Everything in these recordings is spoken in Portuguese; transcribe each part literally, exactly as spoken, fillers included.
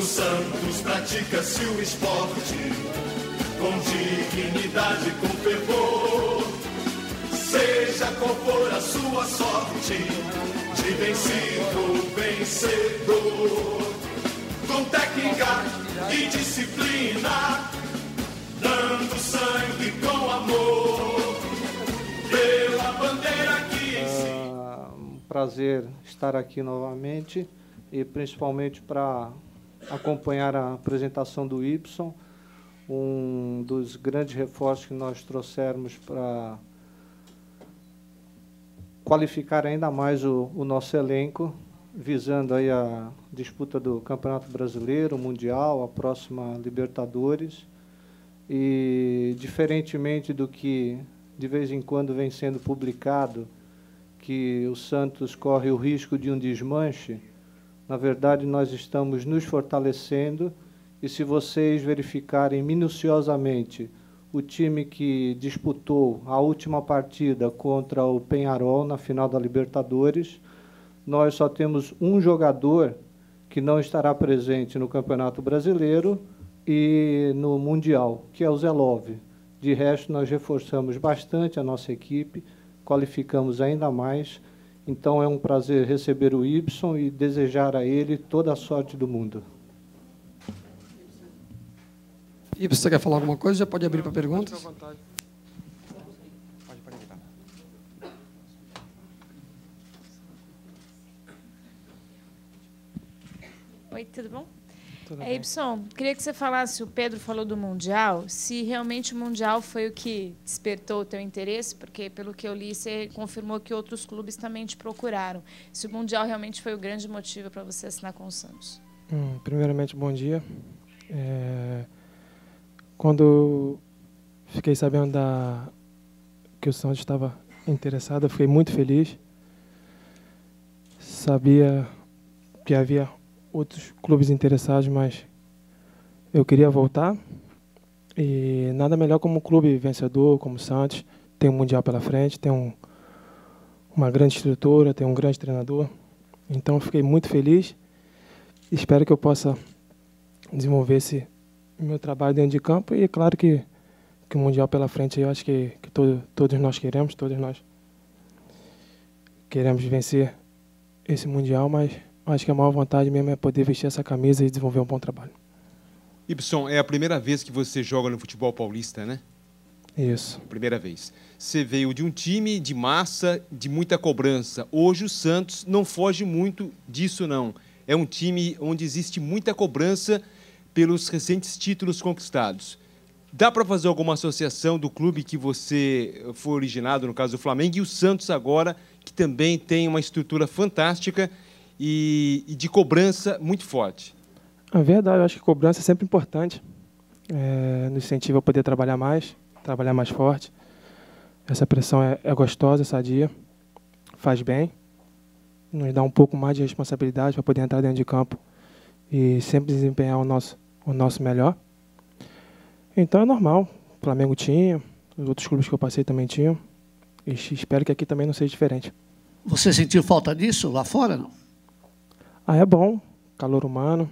No Santos pratica-se o esporte com dignidade, com fervor. Seja qual for a sua sorte, de vencido, vencedor. Com técnica e disciplina, dando sangue com amor, pela bandeira que ensina. É um prazer estar aqui novamente e principalmente para acompanhar a apresentação do Ibson, um dos grandes reforços que nós trouxermos para qualificar ainda mais o, o nosso elenco, visando aí a disputa do Campeonato Brasileiro, o Mundial, a próxima Libertadores. E, diferentemente do que de vez em quando vem sendo publicado, que o Santos corre o risco de um desmanche, na verdade, nós estamos nos fortalecendo, e se vocês verificarem minuciosamente o time que disputou a última partida contra o Penarol na final da Libertadores, nós só temos um jogador que não estará presente no Campeonato Brasileiro e no Mundial, que é o Zé Love. De resto, nós reforçamos bastante a nossa equipe, qualificamos ainda mais. Então, é um prazer receber o Ibson e desejar a ele toda a sorte do mundo. Ibson, você quer falar alguma coisa? Já pode abrir para perguntas? Pode ficar à vontade. Oi, tudo bom? Tudo bem. Ibson, queria que você falasse, o Pedro falou do Mundial, se realmente o Mundial foi o que despertou o teu interesse, porque, pelo que eu li, você confirmou que outros clubes também te procuraram. Se o Mundial realmente foi o grande motivo para você assinar com o Santos? Hum, primeiramente, bom dia. É, quando fiquei sabendo da, que o Santos estava interessado, eu fiquei muito feliz. Sabia que havia outros clubes interessados, mas eu queria voltar, e nada melhor como um clube vencedor, como o Santos, tem um Mundial pela frente, tem um, uma grande estrutura, tem um grande treinador, então eu fiquei muito feliz, espero que eu possa desenvolver esse meu trabalho dentro de campo, e é claro que, que o Mundial pela frente, eu acho que, que todo, todos nós queremos, todos nós queremos vencer esse Mundial, mas acho que a maior vontade mesmo é poder vestir essa camisa e desenvolver um bom trabalho. Ibson, é a primeira vez que você joga no futebol paulista, né? Isso. Primeira vez. Você veio de um time de massa, de muita cobrança. Hoje o Santos não foge muito disso, não. É um time onde existe muita cobrança pelos recentes títulos conquistados. Dá para fazer alguma associação do clube que você foi originado, no caso do Flamengo, e o Santos agora, que também tem uma estrutura fantástica e de cobrança muito forte? É verdade, eu acho que cobrança é sempre importante. É, nos incentiva a poder trabalhar mais, trabalhar mais forte. Essa pressão é, é gostosa, sadia, faz bem. Nos dá um pouco mais de responsabilidade para poder entrar dentro de campo e sempre desempenhar o nosso, o nosso melhor. Então é normal, o Flamengo tinha, os outros clubes que eu passei também tinham, e espero que aqui também não seja diferente. Você sentiu falta disso lá fora, não? Ah, é bom, calor humano,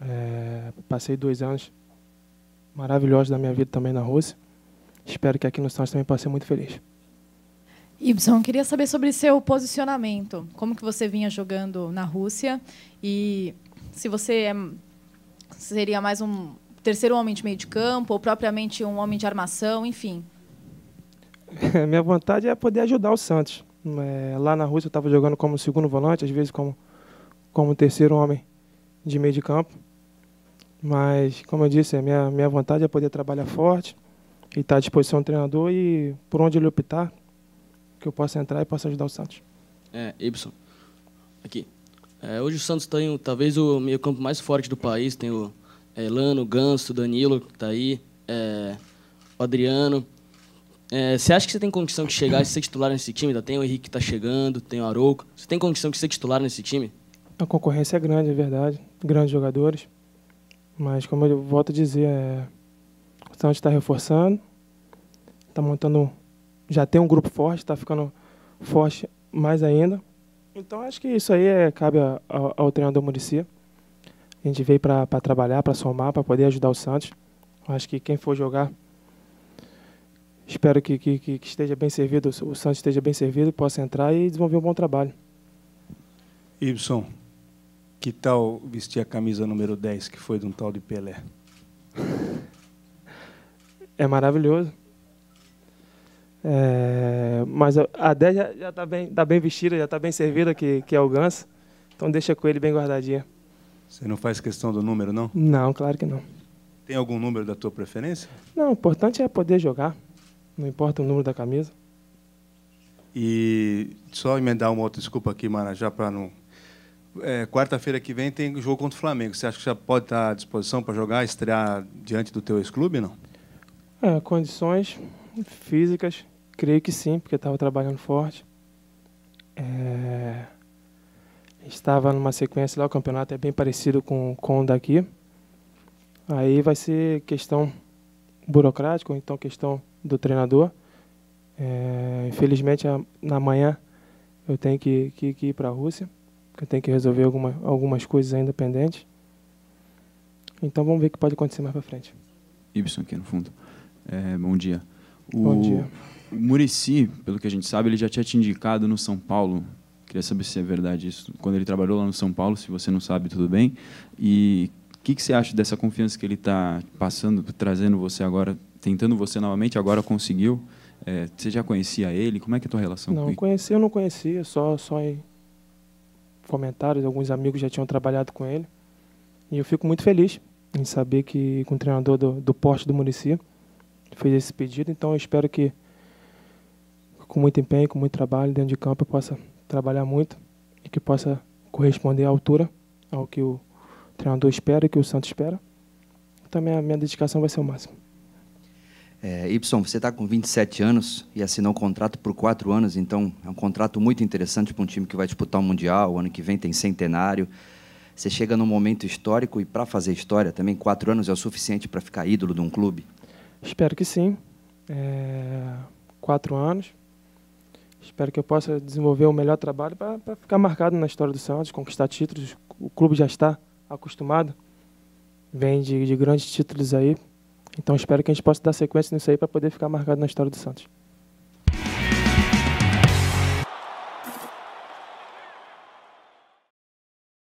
é, passei dois anos maravilhosos da minha vida também na Rússia, espero que aqui no Santos também possa ser muito feliz. Ibson, queria saber sobre seu posicionamento, como que você vinha jogando na Rússia e se você é, seria mais um terceiro homem de meio de campo ou propriamente um homem de armação, enfim. É, minha vontade é poder ajudar o Santos. É, lá na Rússia eu estava jogando como segundo volante, às vezes como como terceiro homem de meio de campo. Mas, como eu disse, a minha, minha vontade é poder trabalhar forte e estar à disposição do treinador e, por onde ele optar, que eu possa entrar e possa ajudar o Santos. É, Ibson, aqui. É, hoje o Santos tem talvez o meio campo mais forte do país. Tem o Elano, o Ganso, o Danilo, que está aí, é, o Adriano. É, você acha que você tem condição de chegar e ser titular nesse time? Ainda tem o Henrique que está chegando, tem o Arouca. Você tem condição de ser titular nesse time? A concorrência é grande, é verdade, grandes jogadores, mas, como eu volto a dizer, é... o Santos está reforçando, está montando, já tem um grupo forte, está ficando forte mais ainda. Então, acho que isso aí é, cabe a, a, ao treinador Muricy A gente veio para trabalhar, para somar, para poder ajudar o Santos. Acho que quem for jogar, espero que, que, que esteja bem servido, o Santos esteja bem servido, possa entrar e desenvolver um bom trabalho. Ibson, que tal vestir a camisa número dez, que foi de um tal de Pelé? É maravilhoso. É, mas a dez já, já tá bem, tá bem vestida, já está bem servida, que, que é o Ganso. Então deixa com ele bem guardadinha. Você não faz questão do número, não? Não, claro que não. Tem algum número da tua preferência? Não, o importante é poder jogar. Não importa o número da camisa. E só emendar uma outra desculpa aqui, Marajá, para não... É, quarta-feira que vem tem jogo contra o Flamengo. Você acha que já pode estar à disposição para jogar, estrear diante do teu ex-clube, não? É, condições físicas, creio que sim, porque estava trabalhando forte. É... Estava numa sequência lá, o campeonato é bem parecido com, com o daqui. Aí vai ser questão burocrática, ou então questão do treinador. É... Infelizmente, na manhã eu tenho que, que, que ir para a Rússia. Eu tenho que resolver alguma, algumas coisas ainda pendentes. Então vamos ver o que pode acontecer mais para frente. Ibson aqui no fundo. É, bom dia. O bom dia. O Muricy, pelo que a gente sabe, ele já tinha te indicado no São Paulo. Queria saber se é verdade isso. Quando ele trabalhou lá no São Paulo, se você não sabe, tudo bem. E o que, que você acha dessa confiança que ele está passando, trazendo você agora, tentando você novamente, agora conseguiu? É, você já conhecia ele? Como é que é a tua relação não, com ele? Não, conhecia eu não conhecia, só... só em... comentários, alguns amigos já tinham trabalhado com ele, e eu fico muito feliz em saber que com um treinador do, do porte do Muricy fez esse pedido. Então eu espero que com muito empenho, com muito trabalho dentro de campo, eu possa trabalhar muito e que possa corresponder à altura ao que o treinador espera e que o Santos espera. Então a minha, minha dedicação vai ser o máximo. É, Ibson, você está com vinte e sete anos e assinou um contrato por quatro anos, então é um contrato muito interessante para um time que vai disputar o Mundial, o ano que vem tem centenário. Você chega num momento histórico e para fazer história também, quatro anos é o suficiente para ficar ídolo de um clube? Espero que sim. É, quatro anos. Espero que eu possa desenvolver o melhor trabalho para ficar marcado na história do Santos, conquistar títulos. O clube já está acostumado, vem de, de grandes títulos aí. Então, espero que a gente possa dar sequência nisso aí para poder ficar marcado na história do Santos.